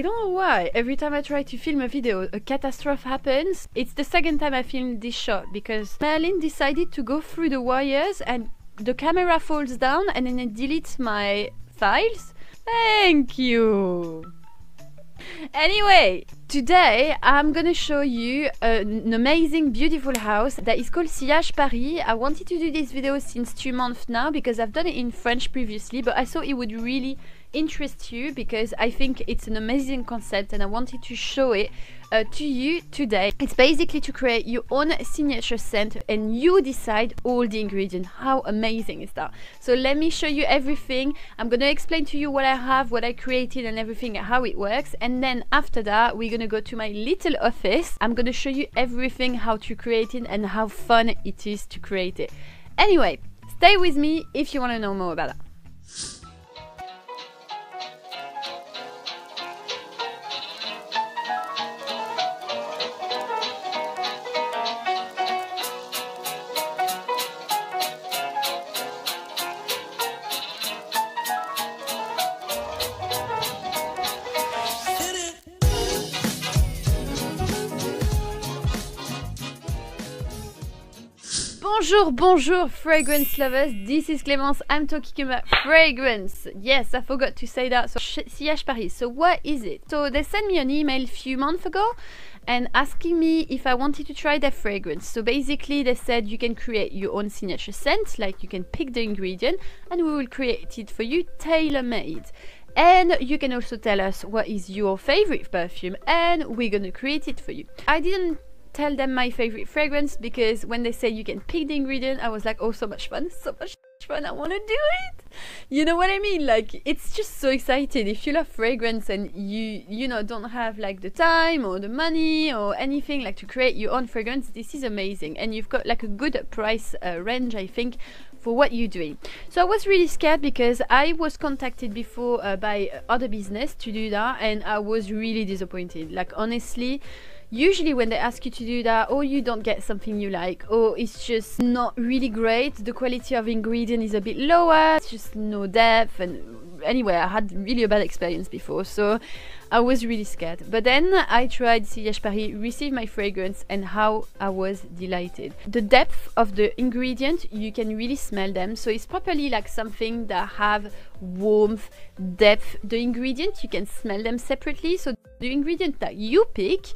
I don't know why. Every time I try to film a video, a catastrophe happens. It's the second time I filmed this shot because Merlin decided to go through the wires and the camera falls down and then it deletes my files. Thank you. Anyway, today I'm gonna show you an amazing, beautiful house that is called Sillages Paris. I wanted to do this video since 2 months now because I've done it in French previously, but I thought it would really interest you because I think it's an amazing concept and I wanted to show it to you today. It's basically to create your own signature scent and you decide all the ingredients. How amazing is that? So let me show you everything. I'm gonna explain to you what I have, what I created and everything, how it works, and then after that we're gonna go to my little office. I'm gonna show you everything, how to create it and how fun it is to create it. Anyway, stay with me if you want to know more about that. Bonjour, bonjour fragrance lovers, this is Clémence, I'm talking about fragrance. Yes, I forgot to say that. So Sillages Paris, so what is it? So they sent me an email a few months ago and asking me if I wanted to try their fragrance. So basically they said you can create your own signature scent, like you can pick the ingredient and we will create it for you tailor-made. And you can also tell us what is your favorite perfume and we're gonna create it for you. I didn't tell them my favorite fragrance because when they say you can pick the ingredient, I was like, oh, so much fun, so much fun, I want to do it. You know what I mean? Like, it's just so exciting. If you love fragrance and you know, don't have like the time or the money or anything like to create your own fragrance, this is amazing. And you've got like a good price range, I think, for what you're doing. So I was really scared because I was contacted before by other business to do that and I was really disappointed. Like, honestly, usually when they ask you to do that, or you don't get something you like, or it's just not really great, the quality of ingredient is a bit lower, it's just no depth, and anyway, I had really a bad experience before, so I was really scared. But then I tried Sillages Paris, received my fragrance, and how I was delighted. The depth of the ingredient, you can really smell them, so it's properly like something that have warmth, depth. The ingredient, you can smell them separately, so the ingredient that you pick,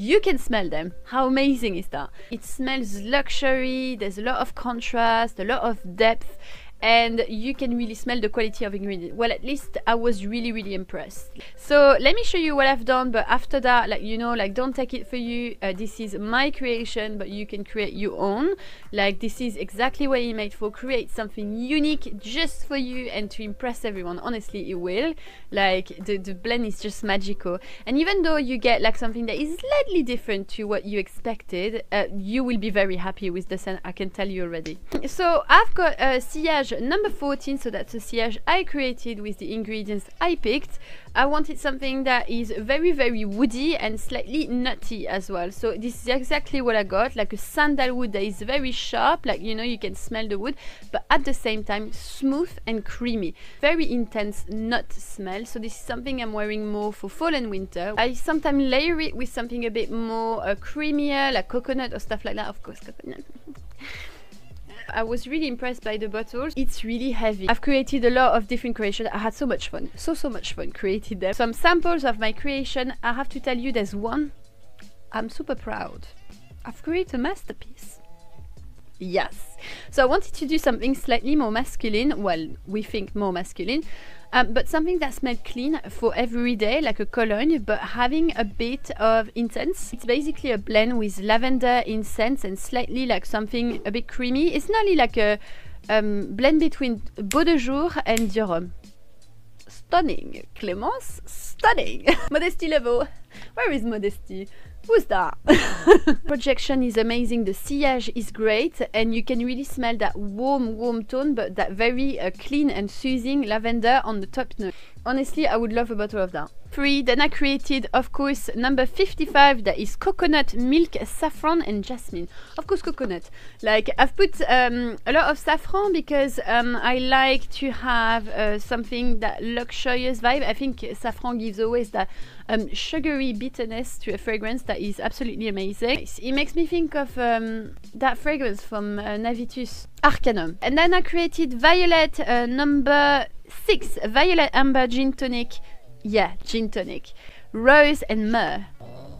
you can smell them. How amazing is that? It smells luxury, there's a lot of contrast, a lot of depth, and you can really smell the quality of ingredient. Well, at least I was really, really impressed. So let me show you what I've done, but after that, like, you know, like, don't take it for you. This is my creation, but you can create your own. Like, this is exactly what you made for. Create something unique just for you and to impress everyone. Honestly, it will. Like, the blend is just magical. And even though you get like something that is slightly different to what you expected, you will be very happy with the scent, I can tell you already. So I've got Sillage number 14, so that's a sillage I created with the ingredients I picked. I wanted something that is very, very woody and slightly nutty as well. So this is exactly what I got, like a sandalwood that is very sharp, like, you know, you can smell the wood, but at the same time smooth and creamy. Very intense nut smell, so this is something I'm wearing more for fall and winter. I sometimes layer it with something a bit more creamier, like coconut or stuff like that, of course, coconut. I was really impressed by the bottles. It's really heavy. I've created a lot of different creations. I had so much fun. So much fun creating them. Some samples of my creation. I have to tell you, there's one I'm super proud. I've created a masterpiece. Yes. So I wanted to do something slightly more masculine. Well, we think more masculine. But something that smelled clean for every day, like a cologne, but having a bit of incense. It's basically a blend with lavender, incense, and slightly like something a bit creamy. It's nearly like a blend between Beaux de Jour and Dior Homme. Stunning, Clémence, stunning. Modesty level. Where is modesty? Who's that? Projection is amazing, the sillage is great, and you can really smell that warm tone, but that very clean and soothing lavender on the top note. Honestly, I would love a bottle of that. free. Then I created, of course, number 55. That is coconut milk, saffron, and jasmine. Of course, coconut. Like I've put a lot of saffron because I like to have something that luxurious vibe. I think saffron gives always that sugary bitterness to a fragrance that is absolutely amazing. It makes me think of that fragrance from Navitus Arcanum. And then I created violet number 6, violet amber gin tonic. Yeah, gin tonic, rose and myrrh.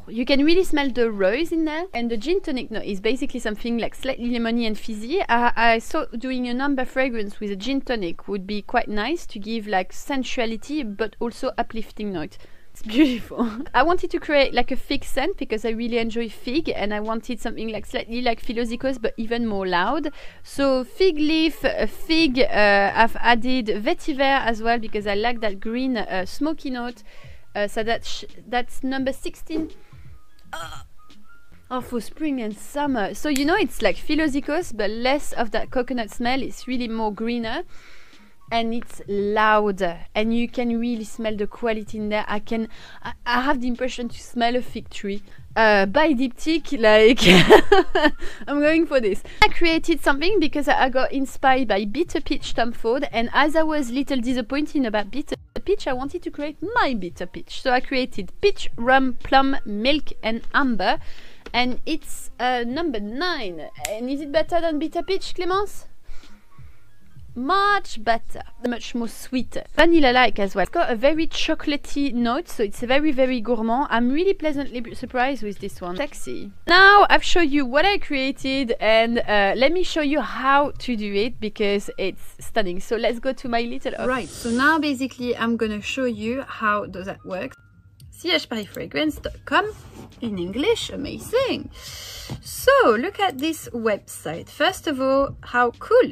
You can really smell the rose in there, and the gin tonic note is basically something like slightly lemony and fizzy. I thought doing an amber fragrance with a gin tonic would be quite nice to give like sensuality but also uplifting note. It's beautiful. I wanted to create like a fig scent because I really enjoy fig, and I wanted something like slightly like Philosykos but even more loud. So fig leaf, fig, I've added vetiver as well because I like that green smoky note. So that's number 16. Oh, for spring and summer. So you know, it's like Philosykos but less of that coconut smell. It's really more greener, and it's louder, and you can really smell the quality in there. I have the impression to smell a fig tree. By Diptyque, like I'm going for this. I created something because I got inspired by Bitter Peach Tom Ford, and as I was little disappointed about Bitter Peach, I wanted to create my Bitter Peach. So I created Peach, Rum, Plum, Milk and Amber, and it's number 9. And is it better than Bitter Peach, Clémence? Much better, much more sweet, vanilla like as well. It's got a very chocolatey note, so it's very very gourmand. I'm really pleasantly surprised with this one. Sexy. Now I've shown you what I created, and let me show you how to do it because it's stunning. So let's go to my little office. Right, so now basically I'm gonna show you how does that work. Sillagesparisfragrance.com in English, amazing. So look at this website. First of all, how cool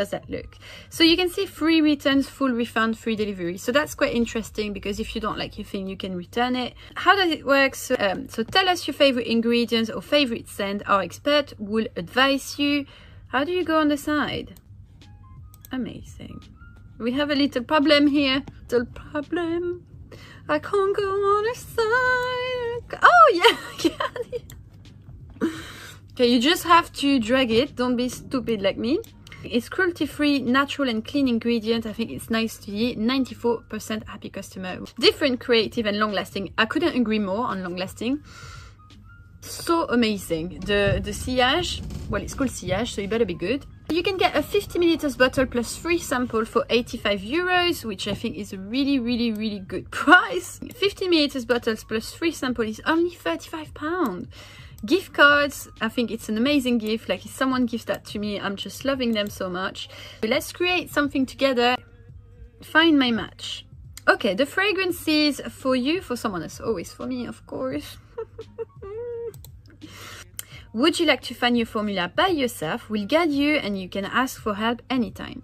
does that look? So you can see free returns, full refund, free delivery. So that's quite interesting because if you don't like your thing, you can return it. How does it work? So, so tell us your favorite ingredients or favorite scent. Our expert will advise you. How do you go on the side? Amazing. We have a little problem here. Little problem. I can't go on the side. Oh yeah, yeah. Okay, you just have to drag it. Don't be stupid like me. It's cruelty-free, natural and clean ingredient. I think it's nice to eat. 94% happy customer. Different, creative and long-lasting. I couldn't agree more on long-lasting. So amazing. The sillage, well, it's called sillage, so you better be good. You can get a 50 milliliters bottle plus free sample for 85 euros, which I think is a really, really, really good price. 50 milliliters bottles plus free sample is only £35. Gift cards, I think it's an amazing gift. Like if someone gives that to me, I'm just loving them so much. So let's create something together. Find my match. Okay, the fragrances for you, for someone else, always for me, of course. Would you like to find your formula by yourself? We'll guide you and you can ask for help anytime.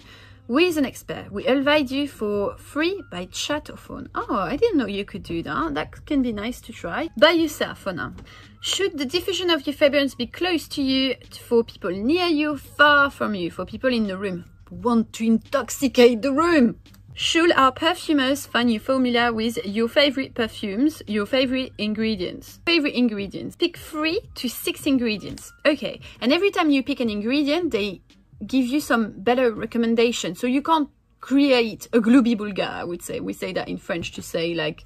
With an expert, we invite you for free by chat or phone. Oh, I didn't know you could do that. That can be nice to try. By yourself for now. Should the diffusion of your fragrance be close to you, for people near you, far from you, for people in the room? Want to intoxicate the room? Should our perfumers find your formula with your favorite perfumes, your favorite ingredients? Favorite ingredients. Pick 3 to 6 ingredients. Okay, and every time you pick an ingredient, they give you some better recommendations. So you can't create a gloopy bulga, I would say. We say that in French to say like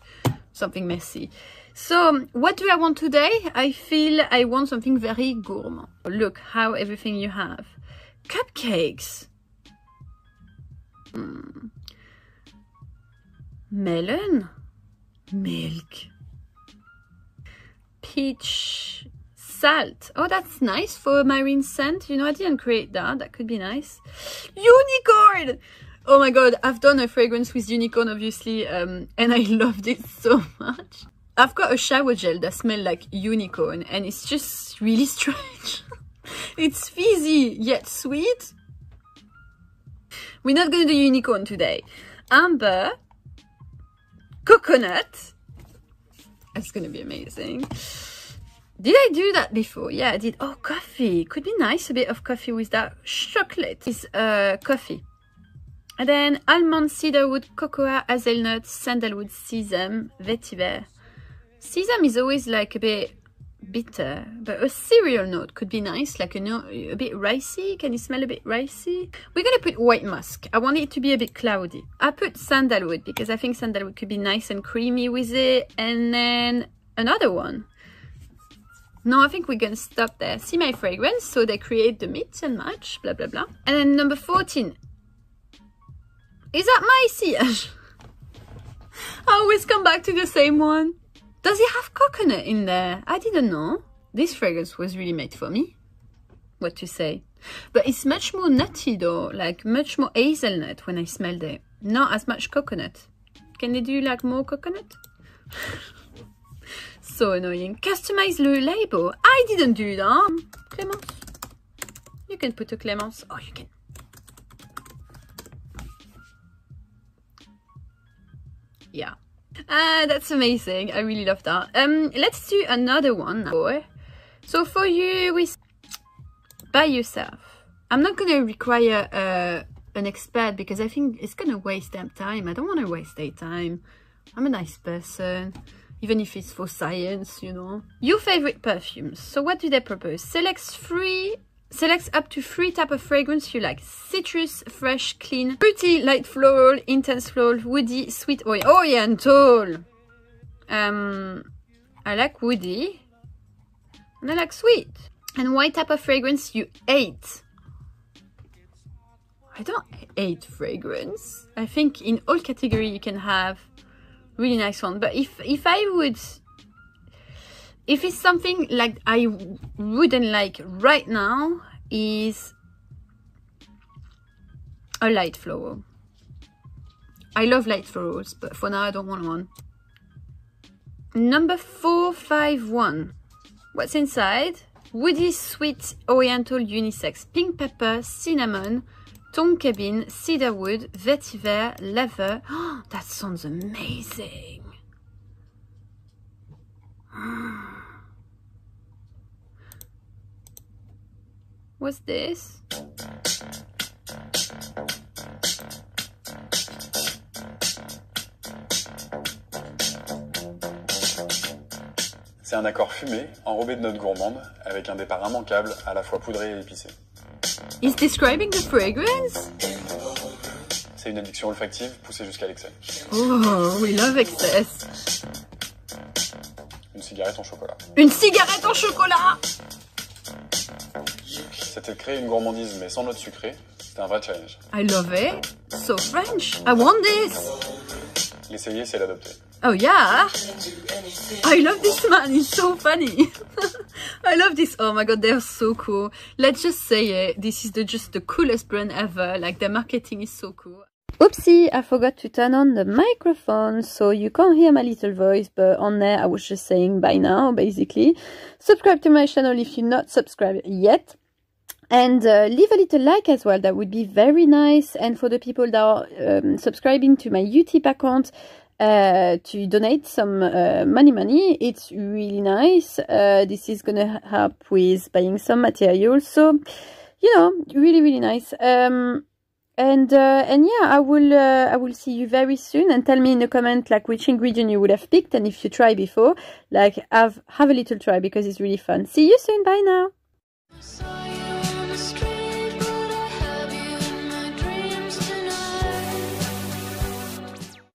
something messy. So what do I want today? I feel I want something very gourmand. Look how everything you have. Cupcakes. Melon. Milk. Peach. Salt. Oh, that's nice for a marine scent. You know, I didn't create that. That could be nice. Unicorn! Oh my god, I've done a fragrance with unicorn, obviously, and I loved it so much. I've got a shower gel that smells like unicorn, and it's just really strange. It's fizzy, yet sweet. We're not going to do unicorn today. Amber. Coconut. That's going to be amazing. Did I do that before? Yeah, I did. Oh, coffee. Could be nice, a bit of coffee with that chocolate. It's coffee. And then almond, cedarwood, cocoa, hazelnut, sandalwood, sesame, vetiver. Sesame is always like a bit bitter, but a cereal note could be nice, like a bit ricey. Can you smell a bit ricey? We're gonna put white musk. I want it to be a bit cloudy. I put sandalwood because I think sandalwood could be nice and creamy with it. And then another one. No, I think we're gonna stop there. See my fragrance, so they create the mix and match, blah blah blah. And then number 14. Is that my sillage? I always come back to the same one. Does it have coconut in there? I didn't know. This fragrance was really made for me. What to say? But it's much more nutty though, like much more hazelnut when I smelled it. Not as much coconut. Can they do like more coconut? So annoying. Customize the label. I didn't do that. Clémence. You can put a Clémence. Oh, you can. Yeah, that's amazing. I really love that. Let's do another one now. So for you, we by yourself. I'm not gonna require an expert because I think it's gonna waste their time. I don't want to waste their time. I'm a nice person, even if it's for science, you know. Your favorite perfumes. So what do they propose? Select up to 3 types of fragrance you like. Citrus, fresh, clean, fruity, light floral, intense floral, woody, sweet, oriental. I like woody and I like sweet. And what type of fragrance you hate? I don't hate fragrance. I think in all categories you can have really nice one. But if it's something like I wouldn't like right now, is a light floral. I love light florals, but for now I don't want one. Number 451. What's inside? Woody, sweet, oriental, unisex, pink pepper, cinnamon, tonka bean, cedarwood, vetiver, leather. Oh, that sounds amazing. What's this? C'est un accord fumé, enrobé de notes gourmandes, avec un départ immanquable, à la fois poudré et épicé. It's describing the fragrance? C'est une addiction olfactive poussée jusqu'à l'excès. Oh, we love excess. Une cigarette en chocolat. Une cigarette en chocolat! C'était créer une gourmandise mais sans note sucrée, c'était un vrai challenge. I love it. So French. I want this. L'essayer, c'est l'adopter. Oh yeah. I love this man. He's so funny. I love this. Oh my god, they're so cool. Let's just say it. This is just the coolest brand ever. Like their marketing is so cool. Oopsie, I forgot to turn on the microphone, so you can't hear my little voice, but on there I was just saying bye now, basically. Subscribe to my channel if you're not subscribed yet. And leave a little like as well, that would be very nice. And for the people that are subscribing to my UTIP account, to donate some money, it's really nice. This is gonna help with buying some materials, so, you know, really, really nice. And yeah, I will see you very soon, and tell me in the comment like which ingredient you would have picked, and if you try before, like have a little try because it's really fun. See you soon, bye now.